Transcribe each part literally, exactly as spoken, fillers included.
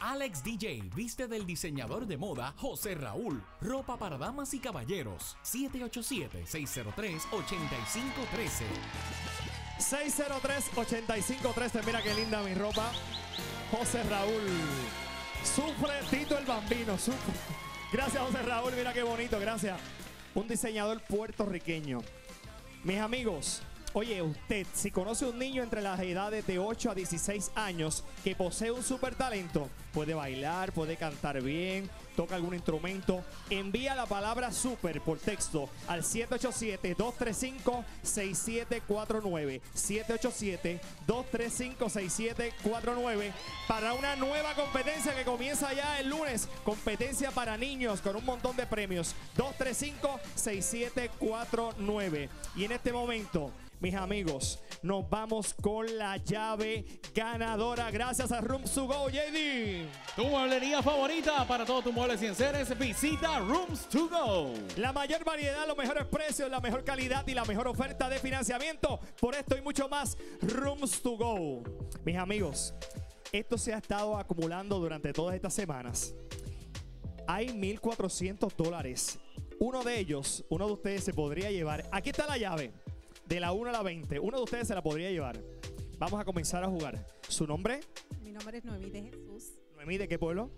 Alex D J viste del diseñador de moda José Raúl, ropa para damas y caballeros. Siete ocho siete, seis cero tres, ocho cinco uno tres. seis cero tres, ocho cinco uno tres. Mira qué linda mi ropa, José Raúl. Sufre Tito el Bambino, sufre. Gracias, José Raúl, mira qué bonito, gracias. Un diseñador puertorriqueño. Mis amigos, oye, usted, si conoce a un niño entre las edades de ocho a dieciséis años que posee un super talento, puede bailar, puede cantar bien, toca algún instrumento, envía la palabra super por texto al siete ocho siete, dos tres cinco, seis siete cuatro nueve, siete ocho siete, dos tres cinco, seis siete cuatro nueve, para una nueva competencia que comienza ya el lunes, competencia para niños con un montón de premios, dos tres cinco, seis siete cuatro nueve. Y en este momento, mis amigos, nos vamos con la llave ganadora gracias a Rooms To Go, J D. Tu mueblería favorita para todos tus muebles y enseres. Visita Rooms To Go. La mayor variedad, los mejores precios, la mejor calidad y la mejor oferta de financiamiento. Por esto y mucho más, Rooms To Go. Mis amigos, esto se ha estado acumulando durante todas estas semanas. Hay mil cuatrocientos dólares. Uno de ellos, uno de ustedes se podría llevar. Aquí está la llave. De la una a la veinte, uno de ustedes se la podría llevar. Vamos a comenzar a jugar. ¿Su nombre? Mi nombre es Noemí de Jesús. ¿Noemí de qué pueblo?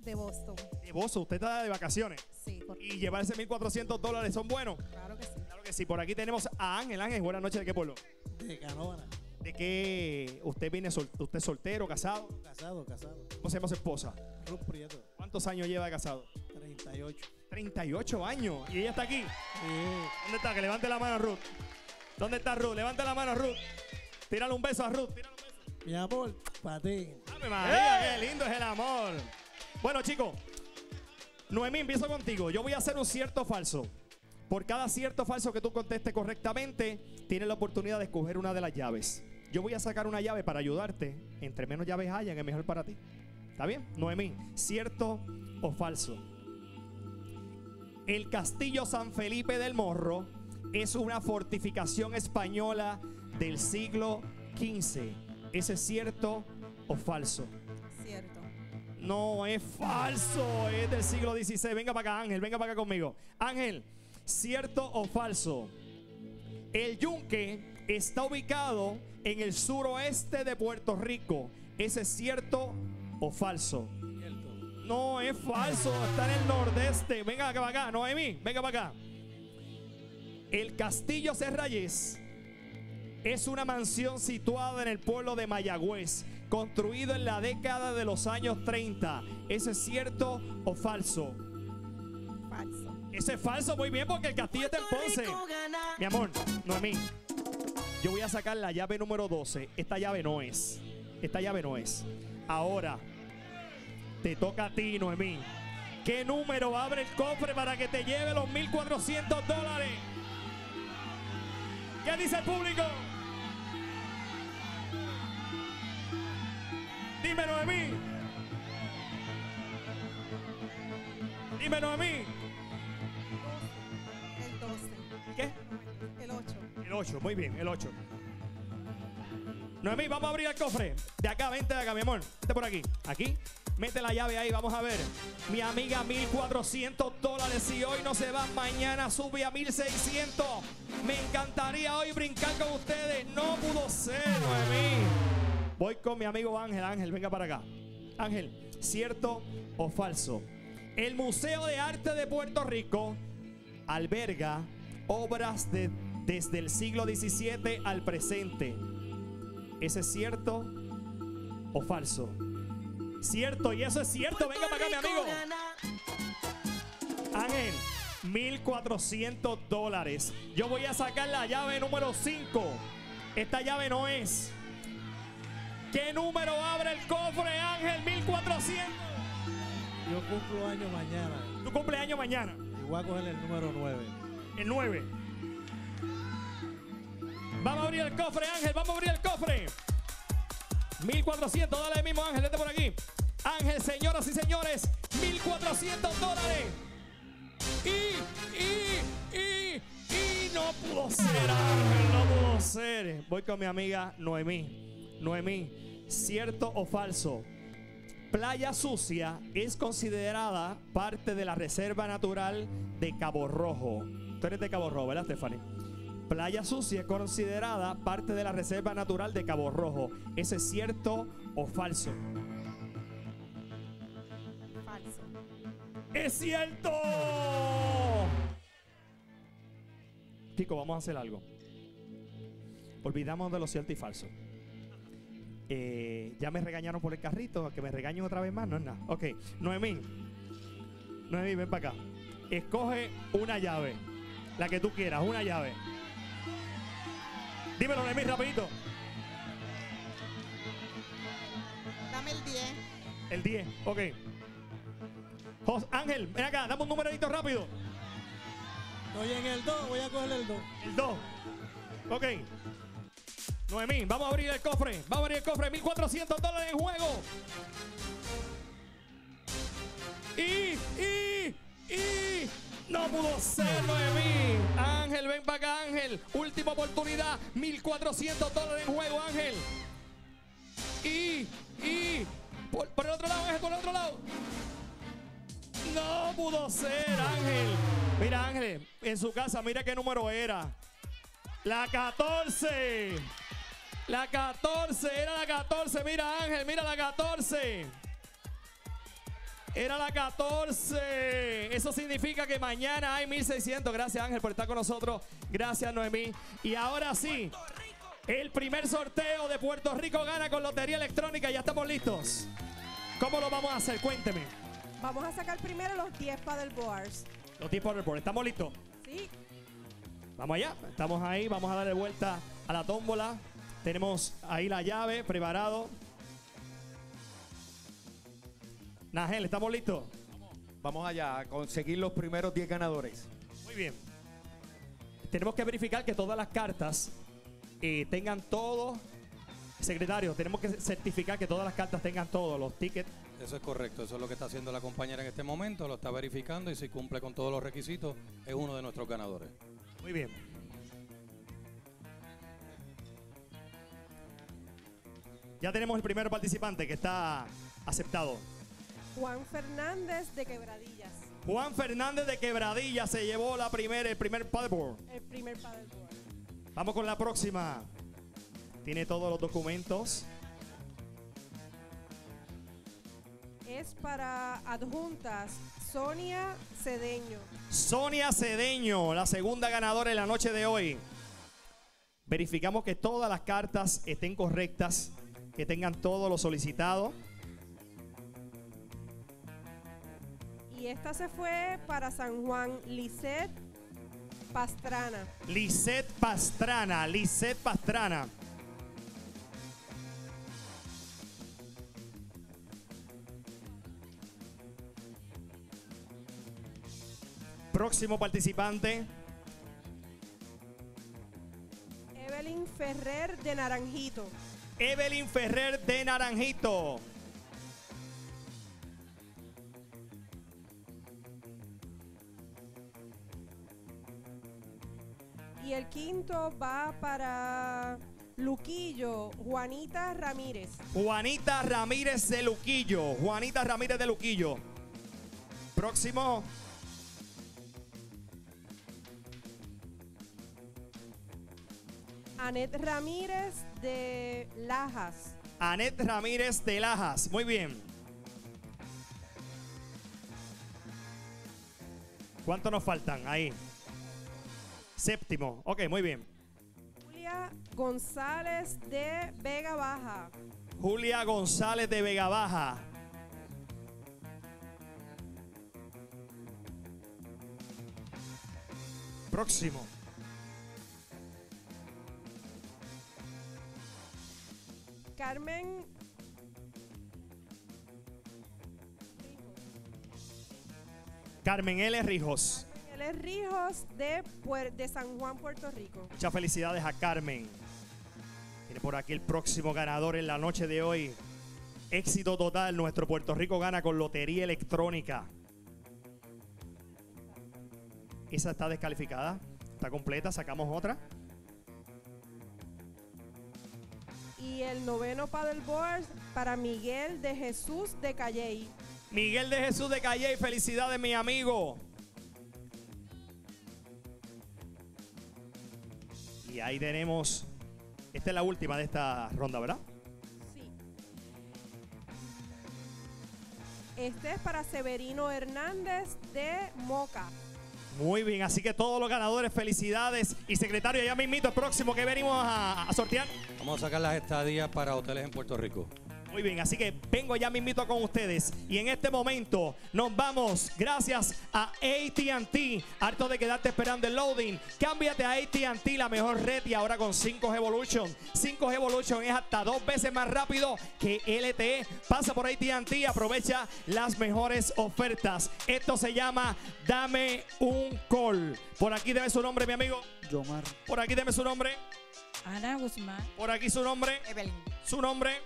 De Boston. De Boston, usted está de vacaciones. Sí. Por... ¿Y llevarse mil cuatrocientos dólares son buenos? Claro que sí. Claro que sí. Por aquí tenemos a Ángel. Ángel, buenas noches. ¿De qué pueblo? De Canora. ¿De qué? ¿Usted viene sol... usted soltero, casado? Casado, casado. ¿Cómo se llama su esposa? Ruth Prieto. ¿Cuántos años lleva de casado? treinta y ocho. treinta y ocho años. ¿Y ella está aquí? Sí. ¿Dónde está? Que levante la mano, Ruth. ¿Dónde está Ruth? Levanta la mano, Ruth. Tírale un beso a Ruth. Tírale un beso. Mi amor, para ti. ¡Ave María! ¡Eh! ¡Qué lindo es el amor! Bueno, chicos, Noemí, empiezo contigo. Yo voy a hacer un cierto falso. Por cada cierto falso que tú contestes correctamente, tienes la oportunidad de escoger una de las llaves. Yo voy a sacar una llave para ayudarte. Entre menos llaves hayan, es mejor para ti. ¿Está bien? Noemí, ¿cierto o falso? El Castillo San Felipe del Morro es una fortificación española del siglo quince. ¿Ese es cierto o falso? Cierto. No, es falso. Es del siglo dieciséis. Venga para acá, Ángel. Venga para acá conmigo. Ángel, ¿cierto o falso? El Yunque está ubicado en el suroeste de Puerto Rico. ¿Ese es cierto o falso? Cierto. No, es falso. Está en el nordeste. Venga acá para acá, Noemí. Venga para acá. El Castillo Cerrayes es una mansión situada en el pueblo de Mayagüez, construido en la década de los años treinta. ¿Eso es cierto o falso? Falso. Eso es falso, muy bien, porque el castillo está en Ponce. Mi amor, Noemí, yo voy a sacar la llave número doce. Esta llave no es. Esta llave no es. Ahora, te toca a ti, Noemí. ¿Qué número abre el cofre para que te lleve los mil cuatrocientos dólares? ¿Qué dice el público? Dime, Noemí. Dime, Noemí. El doce. ¿Qué? El ocho. El ocho, muy bien, el ocho. Noemí, vamos a abrir el cofre. De acá, vente de acá, mi amor. Vente por aquí. Aquí. Mete la llave ahí, vamos a ver. Mi amiga, mil cuatrocientos dólares. Si hoy no se va, mañana sube a mil seiscientos. Me encantaría hoy brincar con ustedes. No pudo ser, Noemí. Voy con mi amigo Ángel. Ángel, venga para acá. Ángel, ¿cierto o falso? El Museo de Arte de Puerto Rico alberga obras de, desde el siglo diecisiete al presente. ¿Ese es cierto o falso? Cierto, y eso es cierto. Venga para acá, mi amigo. Ángel, mil cuatrocientos dólares. Yo voy a sacar la llave número cinco. Esta llave no es. ¿Qué número abre el cofre, Ángel? mil cuatrocientos. Yo cumplo año mañana. ¿Tú cumples año mañana? Y voy a coger el número nueve. El nueve. Vamos a abrir el cofre, Ángel. Vamos a abrir el cofre. mil cuatrocientos, dale mismo, Ángel, vete por aquí. Ángel, señoras y señores, mil cuatrocientos dólares. Y, y, y, y no pudo ser, Ángel, no pudo ser. Voy con mi amiga Noemí. Noemí, ¿cierto o falso? Playa Sucia es considerada parte de la Reserva Natural de Cabo Rojo. Tú eres de Cabo Rojo, ¿verdad, Stephanie? Playa Sucia es considerada parte de la Reserva Natural de Cabo Rojo. ¿Eso es cierto o falso? Falso. ¡Es cierto! Chicos, vamos a hacer algo. Olvidamos de lo cierto y falso. Eh, ya me regañaron por el carrito. Que me regañen otra vez más no es nada. Ok, Noemí. Noemí, ven para acá. Escoge una llave. La que tú quieras, una llave. Dímelo, Noemí, rapidito. Dame el diez. El diez, ok. José Ángel, ven acá, dame un numerito rápido. Estoy en el dos, voy a coger el dos. El dos. Ok. Noemí, vamos a abrir el cofre. Vamos a abrir el cofre. mil cuatrocientos dólares en juego. Y, y, y. No pudo ser, Noemí. Ángel, ven para acá, Ángel. Última oportunidad. mil cuatrocientos dólares en juego, Ángel. Y, y. Por, por el otro lado, Ángel, por el otro lado. No pudo ser, Ángel. Mira, Ángel, en su casa, mira qué número era. La catorce. La catorce. Era la catorce. Mira, Ángel. Mira la catorce. Era la catorce. Eso significa que mañana hay mil seiscientos. Gracias, Ángel, por estar con nosotros. Gracias, Noemí. Y ahora sí, el primer sorteo de Puerto Rico Gana con Lotería Electrónica. Ya estamos listos. ¿Cómo lo vamos a hacer? Cuénteme. Vamos a sacar primero los diez paddleboards. Los diez paddleboards. ¿Estamos listos? Sí. Vamos allá, estamos ahí, vamos a darle vuelta a la tómbola. Tenemos ahí la llave, preparado. Nagel, ¿estamos listos? Vamos allá a conseguir los primeros diez ganadores. Muy bien. Tenemos que verificar que todas las cartas eh, tengan todo. Secretario, tenemos que certificar que todas las cartas tengan todo, los tickets. Eso es correcto, eso es lo que está haciendo la compañera en este momento, lo está verificando y si cumple con todos los requisitos, es uno de nuestros ganadores. Muy bien. Ya tenemos el primer participante que está aceptado. Juan Fernández de Quebradillas. Juan Fernández de Quebradillas se llevó la primera, el primer paddleboard. El primer paddleboard. Vamos con la próxima. Tiene todos los documentos. Es para adjuntas. Sonia Cedeño. Sonia Cedeño, la segunda ganadora en la noche de hoy. Verificamos que todas las cartas estén correctas, que tengan todo lo solicitado. Y esta se fue para San Juan, Lisette Pastrana. Lisette Pastrana, Lisette Pastrana. Próximo participante. Evelyn Ferrer de Naranjito. Evelyn Ferrer de Naranjito. Y el quinto va para Luquillo, Juanita Ramírez. Juanita Ramírez de Luquillo. Juanita Ramírez de Luquillo. Próximo. Anet Ramírez de Lajas. Anet Ramírez de Lajas. Muy bien. ¿Cuánto nos faltan? Ahí. Séptimo. Ok, muy bien. Julia González de Vega Baja. Julia González de Vega Baja. Próximo. Carmen Carmen L. Rijos. Carmen L. Rijos de, de San Juan, Puerto Rico. Muchas felicidades a Carmen. Tiene por aquí el próximo ganador en la noche de hoy. Éxito total. Nuestro Puerto Rico Gana con Lotería Electrónica. Esa está descalificada. Está completa. Sacamos otra. Y el noveno paddleboard para Miguel de Jesús de Calley. Miguel de Jesús de Calley, felicidades, mi amigo. Y ahí tenemos, esta es la última de esta ronda, ¿verdad? Sí. Este es para Severino Hernández de Moca. Muy bien, así que todos los ganadores, felicidades. Y secretario, ya mismito el próximo que venimos a, a sortear. Vamos a sacar las estadías para hoteles en Puerto Rico. Muy bien, así que vengo ya mismito con ustedes. Y en este momento nos vamos gracias a A T and T. Harto de quedarte esperando el loading. Cámbiate a A T and T, la mejor red, y ahora con cinco G evolution. cinco G evolution es hasta dos veces más rápido que L T E. Pasa por A T and T y aprovecha las mejores ofertas. Esto se llama Dame un Call. Por aquí deme su nombre, mi amigo. Yomar. Por aquí deme su nombre. Ana Guzmán. Por aquí su nombre. Evelyn. Su nombre.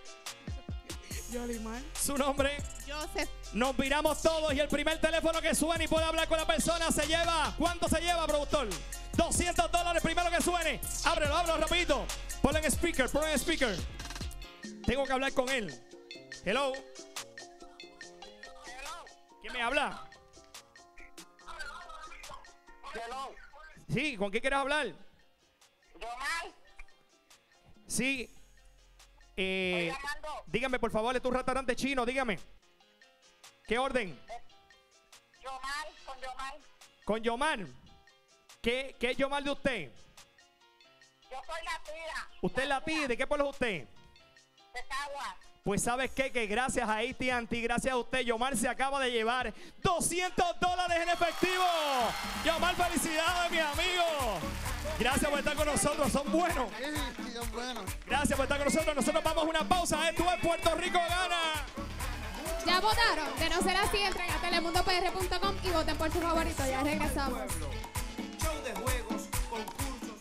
Yolimar. Su nombre. Joseph. Nos viramos todos y el primer teléfono que suene y pueda hablar con la persona se lleva. ¿Cuánto se lleva, productor? doscientos dólares, primero que suene. Ábrelo, ábrelo, rapidito. Ponle en speaker, ponle en speaker. Tengo que hablar con él. Hello. Hello. ¿Quién me habla? Hello. Sí, ¿con quién quieres hablar? Yomar. Sí. Eh, dígame, por favor, es tu restaurante chino, dígame. ¿Qué orden? Yomar, con Yomar. ¿Con Yomar? ¿Qué, qué es Yomar de usted? Yo soy la tía. ¿Usted la tía? ¿De qué pueblo es usted? De Cagua. Pues ¿sabes qué? Que gracias a A T and T, gracias a usted, Yomar se acaba de llevar doscientos dólares en efectivo. Yomar, felicidades, mi amigo. Gracias por estar con nosotros, son buenos. Gracias por estar con nosotros. Nosotros vamos a una pausa. Esto es Puerto Rico Gana. Ya votaron. De no ser así, entren a telemundo p r punto com y voten por su favorito. Ya regresamos. Show de juegos, concursos.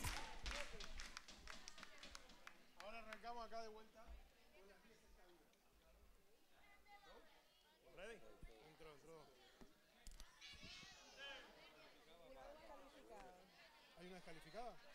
Ahora arrancamos acá de vuelta. ¿Ready? Entró, entró. ¿Hay una descalificada?